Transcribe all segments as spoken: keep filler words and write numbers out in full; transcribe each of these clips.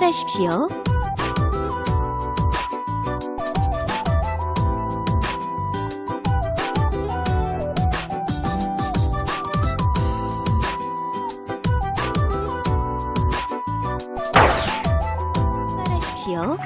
출발하십시오. 출발하십시오.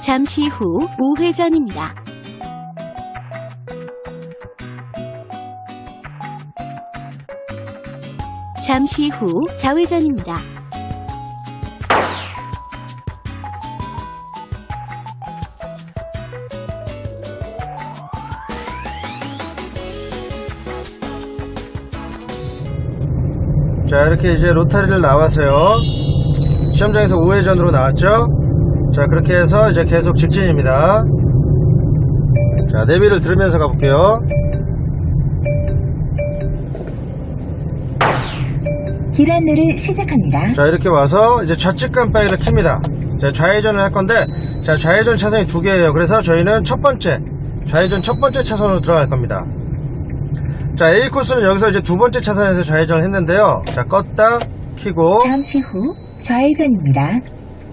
잠시 후 우회전입니다. 잠시 후 좌회전입니다. 자, 이렇게 이제 로타리를 나와서요, 시험장에서 우회전으로 나왔죠. 자, 그렇게 해서 이제 계속 직진입니다. 자, 내비를 들으면서 가볼게요. 길 안내를 시작합니다. 자, 이렇게 와서 이제 좌측 깜빡이를 켭니다. 자, 좌회전을 할 건데, 자, 좌회전 차선이 두 개예요. 그래서 저희는 첫 번째 좌회전 첫 번째 차선으로 들어갈 겁니다. 자, A 코스는 여기서 이제 두 번째 차선에서 좌회전을 했는데요. 자, 껐다 켜고 잠시 후 좌회전입니다.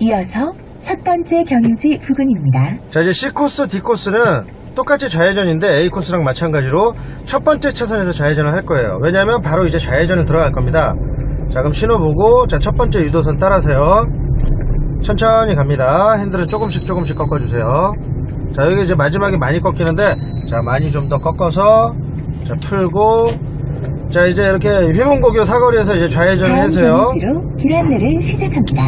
이어서 첫 번째 경유지 부근입니다. 자, 이제 C 코스, D 코스는 똑같이 좌회전인데 A코스랑 마찬가지로 첫 번째 차선에서 좌회전을 할 거예요. 왜냐하면 바로 이제 좌회전을 들어갈 겁니다. 자, 그럼 신호 보고, 자, 첫 번째 유도선 따라서요, 천천히 갑니다. 핸들은 조금씩 조금씩 꺾어주세요. 자, 여기 이제 마지막에 많이 꺾이는데, 자, 많이 좀 더 꺾어서, 자, 풀고, 자, 이제 이렇게 휘문고교 사거리에서 이제 좌회전을 해서요. 길 안내를 시작합니다.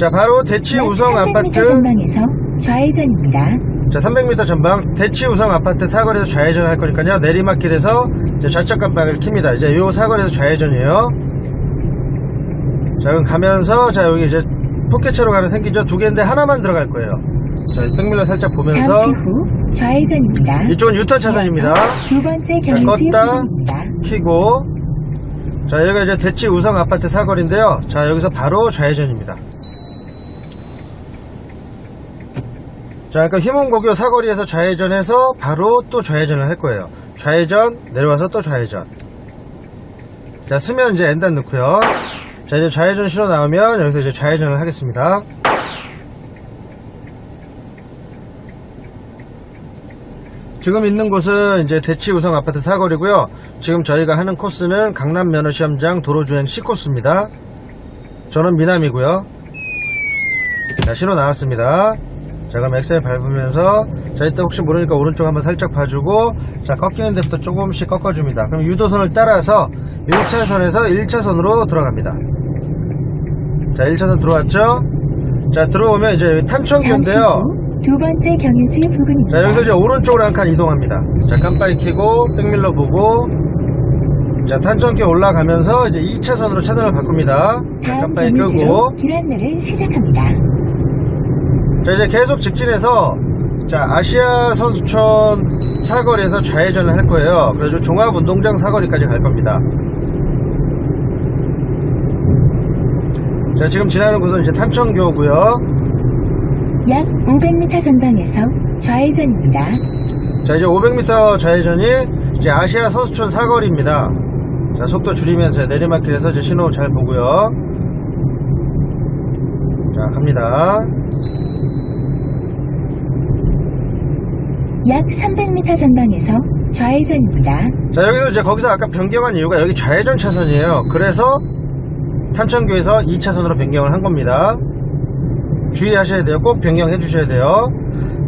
자, 바로 대치우성 아파트 전방에서 좌회전입니다. 자, 삼백 미터 전방 대치우성 아파트 사거리에서 좌회전을 할 거니까요, 내리막길에서 이제 좌측 깜빡이를 켭니다. 이제 요 사거리에서 좌회전이에요. 자, 그럼 가면서, 자, 여기 이제 포켓채로 가는 생기죠. 두 개인데 하나만 들어갈 거예요. 자, 백밀러 살짝 보면서 잠시 후 좌회전입니다. 이쪽은 유턴 차선입니다. 두 번째 경유지 껐다 켜고, 자, 여기가 이제 대치우성 아파트 사거리인데요. 자, 여기서 바로 좌회전입니다. 자, 그러니까 휘문고교 사거리에서 좌회전해서 바로 또 좌회전을 할 거예요. 좌회전, 내려와서 또 좌회전. 자, 쓰면 이제 엔단 넣고요. 자, 이제 좌회전 신호 나오면 여기서 이제 좌회전을 하겠습니다. 지금 있는 곳은 이제 대치우성 아파트 사거리고요. 지금 저희가 하는 코스는 강남면허시험장 도로주행 씨 코스입니다. 저는 미남이고요. 자, 신호 나왔습니다. 자, 그럼 엑셀 밟으면서, 자, 이때 혹시 모르니까 오른쪽 한번 살짝 봐주고, 자, 꺾이는 데부터 조금씩 꺾어줍니다. 그럼 유도선을 따라서 일 차선에서 일 차선으로 들어갑니다. 자, 일 차선 들어왔죠. 자, 들어오면 이제 탄천교인데요, 두 번째 경유지 부근입니다. 자, 여기서 이제 오른쪽으로 한 칸 이동합니다. 자, 깜빡이 켜고 백밀러 보고, 자, 탄천교 올라가면서 이제 이 차선으로 차선을 바꿉니다. 자, 깜빡이 끄고 길 안내를 시작합니다. 자, 이제 계속 직진해서, 자, 아시아선수촌 사거리에서 좌회전을 할 거예요. 그래서 종합운동장 사거리까지 갈 겁니다. 자, 지금 지나는 곳은 이제 탄천교고요. 약 오백 미터 전방에서 좌회전입니다. 자, 이제 오백 미터 좌회전이 이제 아시아선수촌 사거리입니다. 자, 속도 줄이면서 내리막길에서 이제 신호 잘 보고요. 자, 갑니다. 약 삼백 미터 전방에서 좌회전입니다. 자, 여기서 이제 거기서 아까 변경한 이유가 여기 좌회전 차선이에요. 그래서 탄천교에서 이 차선으로 변경을 한 겁니다. 주의하셔야 돼요. 꼭 변경해 주셔야 돼요.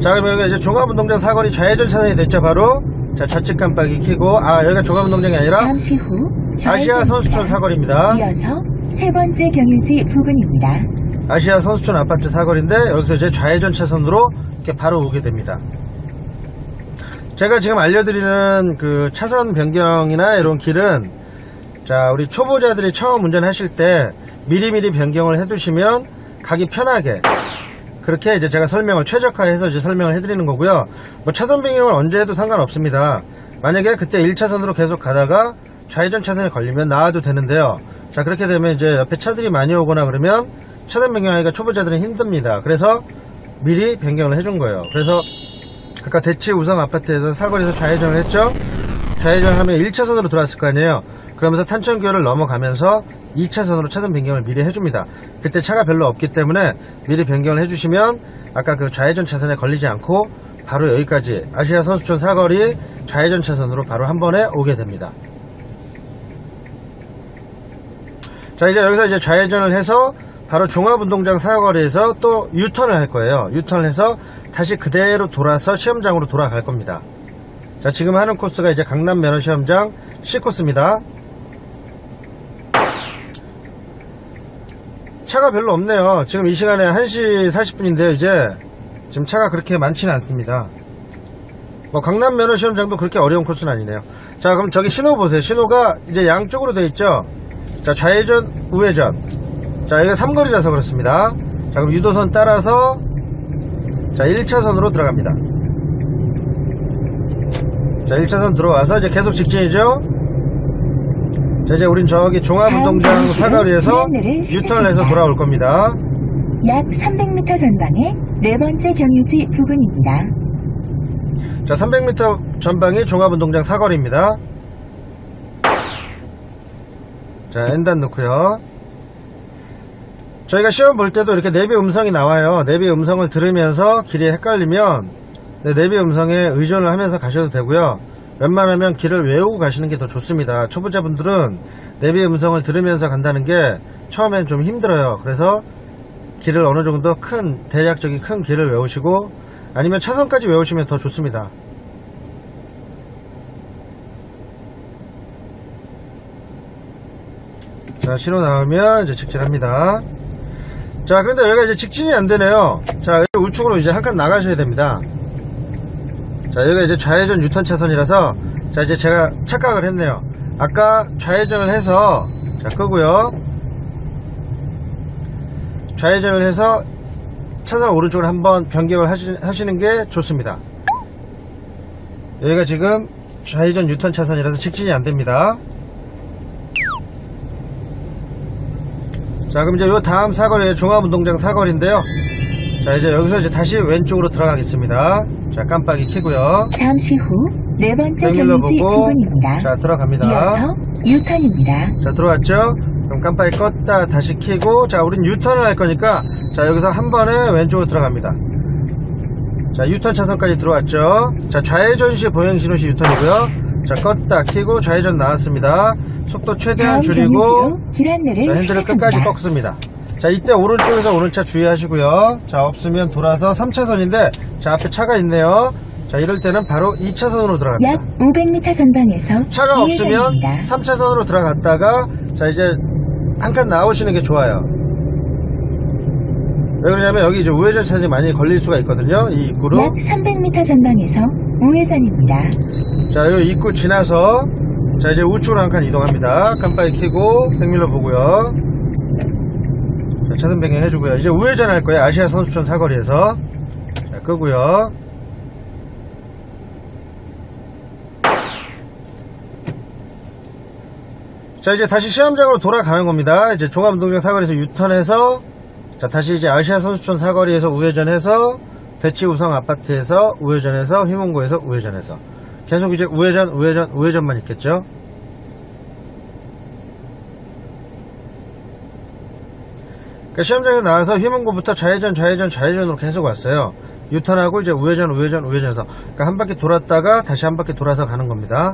자, 그러면 여기 이제 종합운동장 사거리 좌회전 차선이 됐죠. 바로, 자, 좌측 깜빡이 켜고, 아, 여기가 종합운동장이 아니라 잠시 후 아시아선수촌 사거리입니다. 이어서 세 번째 경유지 부근입니다. 아시아선수촌 아파트 사거리인데 여기서 이제 좌회전 차선으로 이렇게 바로 오게 됩니다. 제가 지금 알려드리는 그 차선 변경이나 이런 길은, 자, 우리 초보자들이 처음 운전하실 때 미리미리 변경을 해두시면 가기 편하게, 그렇게 이제 제가 설명을 최적화해서 이제 설명을 해드리는 거고요. 뭐 차선 변경을 언제 해도 상관없습니다. 만약에 그때 일 차선으로 계속 가다가 좌회전 차선에 걸리면 나와도 되는데요. 자, 그렇게 되면 이제 옆에 차들이 많이 오거나 그러면 차선 변경하기가 초보자들은 힘듭니다. 그래서 미리 변경을 해준 거예요. 그래서 아까 대치우성 아파트에서 사거리에서 좌회전을 했죠. 좌회전하면 일 차선으로 들어왔을 거 아니에요. 그러면서 탄천교를 넘어가면서 이 차선으로 차선 변경을 미리 해줍니다. 그때 차가 별로 없기 때문에 미리 변경을 해주시면 아까 그 좌회전 차선에 걸리지 않고 바로 여기까지 아시아선수촌 사거리 좌회전 차선으로 바로 한 번에 오게 됩니다. 자, 이제 여기서 이제 좌회전을 해서 바로 종합운동장 사거리에서 또 유턴을 할 거예요. 유턴을 해서 다시 그대로 돌아서 시험장으로 돌아갈 겁니다. 자, 지금 하는 코스가 이제 강남면허시험장 씨 코스입니다. 차가 별로 없네요. 지금 이 시간에 한 시 사십 분인데요. 이제 지금 차가 그렇게 많지는 않습니다. 뭐 강남면허시험장도 그렇게 어려운 코스는 아니네요. 자, 그럼 저기 신호 보세요. 신호가 이제 양쪽으로 되어 있죠. 자, 좌회전, 우회전. 자, 여기가 삼거리라서 그렇습니다. 자, 그럼 유도선 따라서 자, 일 차선으로 들어갑니다. 자, 일 차선 들어와서 이제 계속 직진이죠. 자, 이제 우린 저기 종합운동장 사거리에서 유턴을 해서 돌아올 겁니다. 약 삼백 미터 전방에 네 번째 경유지 부근입니다. 자, 삼백 미터 전방이 종합운동장 사거리입니다. 자, 엔단 넣고요. 저희가 시험 볼 때도 이렇게 내비 음성이 나와요. 내비 음성을 들으면서 길이 헷갈리면 내비 음성에 의존을 하면서 가셔도 되고요. 웬만하면 길을 외우고 가시는 게 더 좋습니다. 초보자분들은 내비 음성을 들으면서 간다는 게 처음엔 좀 힘들어요. 그래서 길을 어느 정도 큰 대략적인 큰 길을 외우시고 아니면 차선까지 외우시면 더 좋습니다. 자, 신호 나오면 이제 직진합니다. 자, 그런데 여기가 이제 직진이 안 되네요. 자, 우측으로 이제 한 칸 나가셔야 됩니다. 자, 여기가 이제 좌회전 유턴 차선이라서 자, 이제 제가 착각을 했네요. 아까 좌회전을 해서 자, 끄고요. 좌회전을 해서 차선 오른쪽으로 한번 변경을 하시, 하시는 게 좋습니다. 여기가 지금 좌회전 유턴 차선이라서 직진이 안 됩니다. 자, 그럼 이제 요 다음 사거리 종합운동장 사거리인데요. 자, 이제 여기서 이제 다시 왼쪽으로 들어가겠습니다. 자, 깜빡이 켜고요. 잠시 후 네 번째 경유지 부근입니다. 자, 들어갑니다. 이어서 유턴입니다. 자, 들어왔죠? 그럼 깜빡이 껐다 다시 켜고 자, 우린 유턴을 할 거니까 자, 여기서 한 번에 왼쪽으로 들어갑니다. 자, 유턴 차선까지 들어왔죠? 자, 좌회전 시 보행 신호 시 유턴이고요. 자, 껐다 켜고 좌회전 나왔습니다. 속도 최대한 줄이고 자, 핸들을 끝까지 꺾습니다. 자, 이때 오른쪽에서 오는 차 주의하시고요. 자, 없으면 돌아서 삼 차선인데 자, 앞에 차가 있네요. 자, 이럴 때는 바로 이 차선으로 들어갑니다. 약 오백 미터 전방에서 차가 없으면 삼 차선으로 들어갔다가 자, 이제 한 칸 나오시는 게 좋아요. 왜 그러냐면 여기 이제 우회전 차선이 많이 걸릴 수가 있거든요. 이 입구로 약 삼백 미터 전방에서 우회전입니다. 자, 요 입구 지나서 자, 이제 우측으로 한 칸 이동합니다. 깜빡이 켜고 백밀러 보고요. 자, 차선 변경 해주고요. 이제 우회전 할 거예요. 아시아 선수촌 사거리에서 자, 끄고요. 자, 이제 다시 시험장으로 돌아가는 겁니다. 이제 종합운동장 사거리에서 유턴해서 자, 다시 이제 아시아 선수촌 사거리에서 우회전해서 대치우성 아파트에서 우회전해서 휘문고에서 우회전해서 계속 이제 우회전 우회전 우회전만 있겠죠. 그러니까 시험장에 나와서 휘문고부터 좌회전 좌회전 좌회전으로 계속 왔어요. 유턴하고 이제 우회전 우회전 우회전해서 그러니까 한 바퀴 돌았다가 다시 한 바퀴 돌아서 가는 겁니다.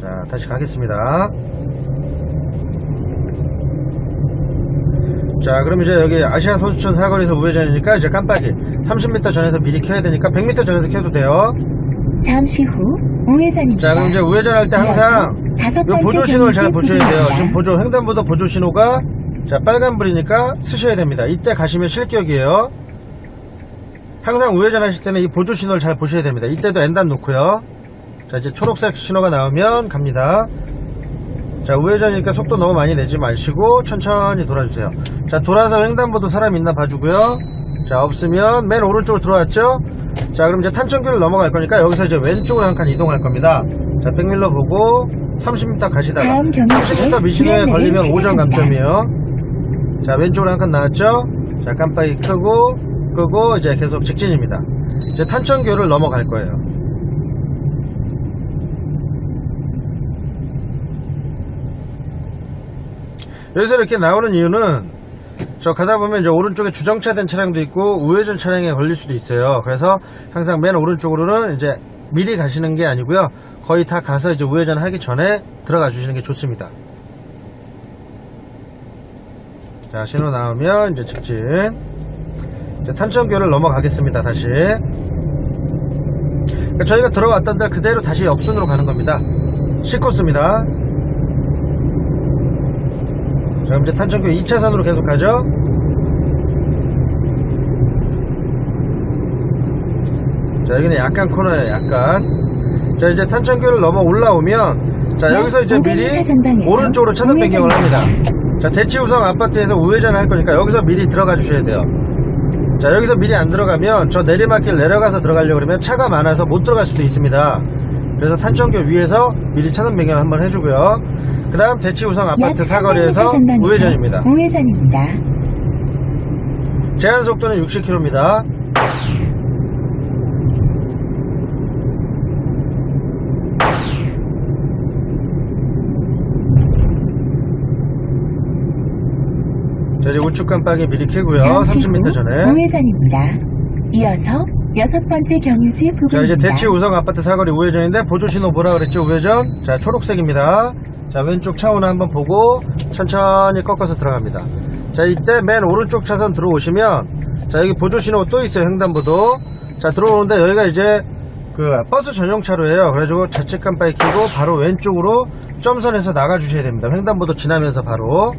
자, 다시 가겠습니다. 자, 그럼 이제 여기 아시아 선수촌 사거리에서 우회전이니까 이제 깜빡이 삼십 미터 전에서 미리 켜야 되니까 백 미터 전에서 켜도 돼요. 잠시 후 우회전입니다. 자, 그럼 이제 우회전할 때 항상 이 보조 신호를 잘 보셔야 돼요. 지금 보조 횡단보도 보조 신호가 자, 빨간불이니까 쓰셔야 됩니다. 이때 가시면 실격이에요. 항상 우회전하실 때는 이 보조 신호를 잘 보셔야 됩니다. 이때도 엔단 놓고요. 자, 이제 초록색 신호가 나오면 갑니다. 자, 우회전이니까 속도 너무 많이 내지 마시고 천천히 돌아주세요. 자, 돌아서 횡단보도 사람 있나 봐주고요. 자, 없으면 맨 오른쪽으로 들어왔죠. 자, 그럼 이제 탄천교를 넘어갈 거니까 여기서 이제 왼쪽으로 한 칸 이동할 겁니다. 자, 백밀러 보고 삼십 미터 가시다가 삼십 미터 미신호에 걸리면 오전 감점이에요. 자, 왼쪽으로 한 칸 나왔죠. 자, 깜빡이 켜고 끄고 이제 계속 직진입니다. 이제 탄천교를 넘어갈 거예요. 여기서 이렇게 나오는 이유는 저 가다 보면 이제 오른쪽에 주정차된 차량도 있고 우회전 차량에 걸릴 수도 있어요. 그래서 항상 맨 오른쪽으로는 이제 미리 가시는 게 아니고요, 거의 다 가서 이제 우회전 하기 전에 들어가 주시는 게 좋습니다. 자, 신호 나오면 이제 직진. 이제 탄천교를 넘어가겠습니다. 다시 저희가 들어왔던 데 그대로 다시 역순으로 가는 겁니다. 십 코스입니다. 자, 그럼 이제 탄천교 이 차선으로 계속 가죠. 자, 여기는 약간 코너에 약간. 자, 이제 탄천교를 넘어 올라오면, 자, 여기서 이제 미리 오른쪽으로 차선 변경을 합니다. 자, 대치우성 아파트에서 우회전을 할 거니까 여기서 미리 들어가 주셔야 돼요. 자, 여기서 미리 안 들어가면 저 내리막길 내려가서 들어가려고 그러면 차가 많아서 못 들어갈 수도 있습니다. 그래서 탄천교 위에서 미리 차선 변경을 한번 해주고요. 그 다음 대치우성 아파트 사거리에서 우회전입니다. 우회전입니다. 제한 속도는 육십 킬로미터입니다. 자, 이제 우측 깜빡이 미리 켜고요. 삼십 미터 전에 우회전입니다. 이어서 여섯 번째 경유지 부분입니다. 자, 이제 대치우성 아파트 사거리 우회전인데 보조신호 뭐라 그랬죠? 우회전. 자, 초록색입니다. 자, 왼쪽 차오나 한번 보고 천천히 꺾어서 들어갑니다. 자, 이때 맨 오른쪽 차선 들어오시면, 자, 여기 보조신호 또 있어요. 횡단보도. 자, 들어오는데 여기가 이제 그 버스 전용 차로예요. 그래가지고 좌측 깜빡이 켜고 바로 왼쪽으로 점선에서 나가주셔야 됩니다. 횡단보도 지나면서 바로.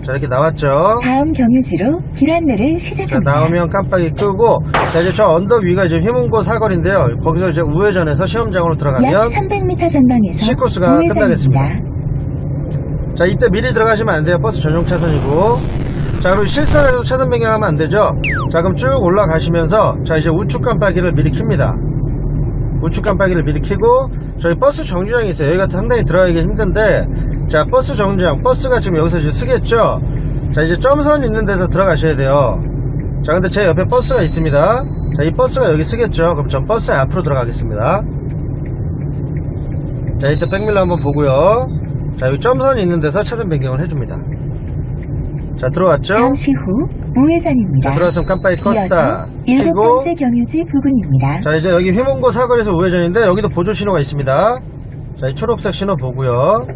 자, 이렇게 나왔죠. 다음 경유지로 길 안내를 시작합니다. 자, 나오면 깜빡이 끄고, 자, 이제 저 언덕 위가 이제 휘문고 사거리인데요. 거기서 이제 우회전해서 시험장으로 들어가면 약 삼백 미터 전방에서 십 코스가 끝나겠습니다. 자, 이때 미리 들어가시면 안 돼요. 버스 전용 차선이고. 자, 그리고 실선에서 차선 변경하면 안 되죠. 자, 그럼 쭉 올라가시면서, 자, 이제 우측 깜빡이를 미리 킵니다. 우측 깜빡이를 미리 켜고, 저희 버스 정류장이 있어요. 여기가 상당히 들어가기 힘든데, 자, 버스 정류장, 버스가 지금 여기서 지금 쓰겠죠? 자, 이제 점선 있는 데서 들어가셔야 돼요. 자, 근데 제 옆에 버스가 있습니다. 자, 이 버스가 여기 쓰겠죠? 그럼 전 버스 앞으로 들어가겠습니다. 자, 이때 백밀러 한번 보고요. 자, 여기 점선이 있는 데서 차선 변경을 해줍니다. 자, 들어왔죠? 잠시 후 우회전입니다. 자, 들어와서 깜빡이 껐다. 일곱 번째 경유지 부근입니다. 자, 이제 여기 휘문고 사거리에서 우회전인데 여기도 보조 신호가 있습니다. 자, 이 초록색 신호 보고요.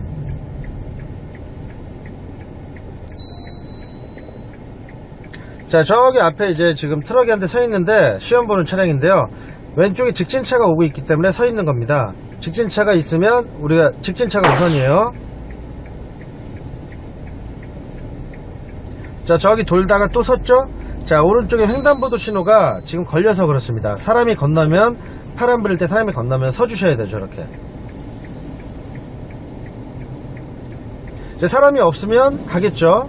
자, 저기 앞에 이제 지금 트럭이 한 대 서 있는데 시험 보는 차량인데요, 왼쪽에 직진차가 오고 있기 때문에 서 있는 겁니다. 직진차가 있으면 우리가 직진차가 우선이에요. 자, 저기 돌다가 또 섰죠. 자, 오른쪽에 횡단보도 신호가 지금 걸려서 그렇습니다. 사람이 건너면, 파란 불일 때 사람이 건너면 서 주셔야 돼요. 저렇게. 이제 사람이 없으면 가겠죠.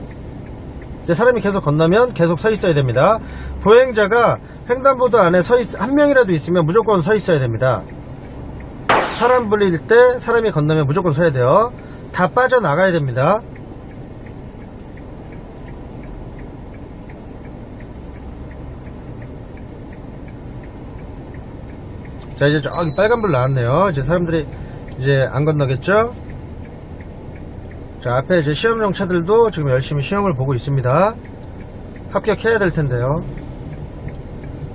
이제 사람이 계속 건너면 계속 서 있어야 됩니다. 보행자가 횡단보도 안에 서 있, 한 명이라도 있으면 무조건 서 있어야 됩니다. 파란 불일 때 사람이 건너면 무조건 서야 돼요. 다 빠져나가야 됩니다. 자, 이제 저기 빨간불 나왔네요. 이제 사람들이 이제 안 건너겠죠? 자, 앞에 이제 시험용 차들도 지금 열심히 시험을 보고 있습니다. 합격해야 될 텐데요.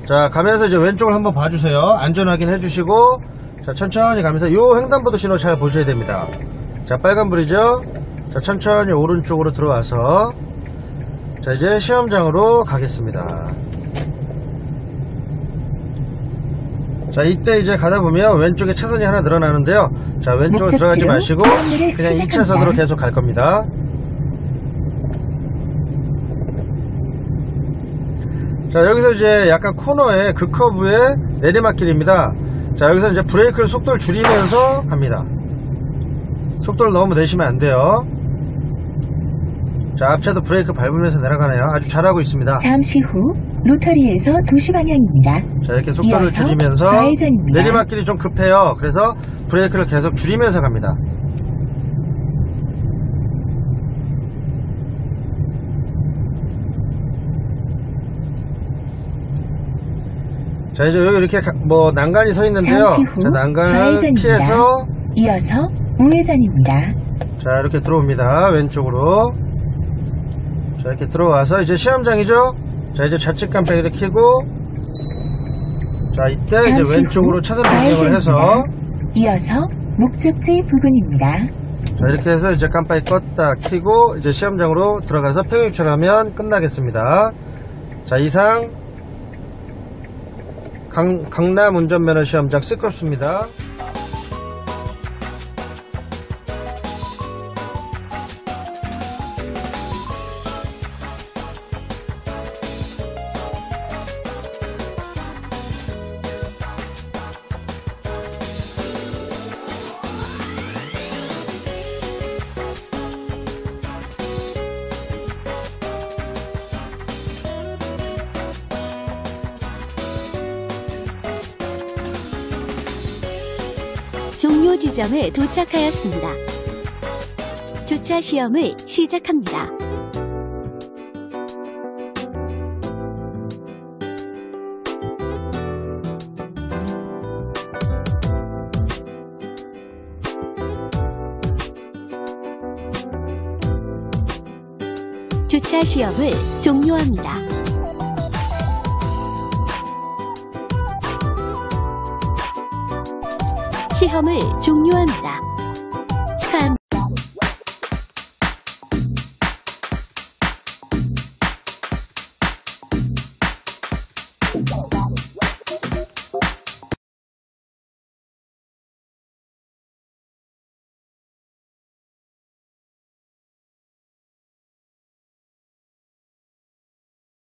자, 가면서 이제 왼쪽을 한번 봐주세요. 안전 확인해 주시고, 자, 천천히 가면서 요 횡단보도 신호 잘 보셔야 됩니다. 자, 빨간불이죠? 자, 천천히 오른쪽으로 들어와서, 자, 이제 시험장으로 가겠습니다. 자, 이때 이제 가다 보면 왼쪽에 차선이 하나 늘어나는데요. 자, 왼쪽으로 들어가지 마시고 그냥 이 차선으로 계속 갈 겁니다. 자, 여기서 이제 약간 코너에 극커브의 내리막길입니다. 자, 여기서 이제 브레이크를 속도를 줄이면서 갑니다. 속도를 너무 내시면 안 돼요. 자, 앞차도 브레이크 밟으면서 내려가네요. 아주 잘하고 있습니다. 잠시 후 로터리에서 도시 방향입니다. 자, 이렇게 속도를 줄이면서 좌회전입니다. 내리막길이 좀 급해요. 그래서 브레이크를 계속 줄이면서 갑니다. 자, 이제 여기 이렇게 가, 뭐 난간이 서 있는데요. 자, 난간을 피해서 이어서 우회전입니다. 자, 이렇게 들어옵니다. 왼쪽으로. 자, 이렇게 들어와서 이제 시험장이죠. 자, 이제 좌측 깜빡이를 켜고, 자, 이때 이제 왼쪽으로 차선 변경을 해서 이어서 목적지 부근입니다. 자, 이렇게 해서 이제 깜빡이 껐다 켜고 이제 시험장으로 들어가서 표기 요청하면 끝나겠습니다. 자, 이상 강, 강남운전면허시험장 쓸것입니다. 종료 지점에 도착하였습니다. 주차 시험을 시작합니다. 주차 시험을 종료합니다. 시험을 종료합니다.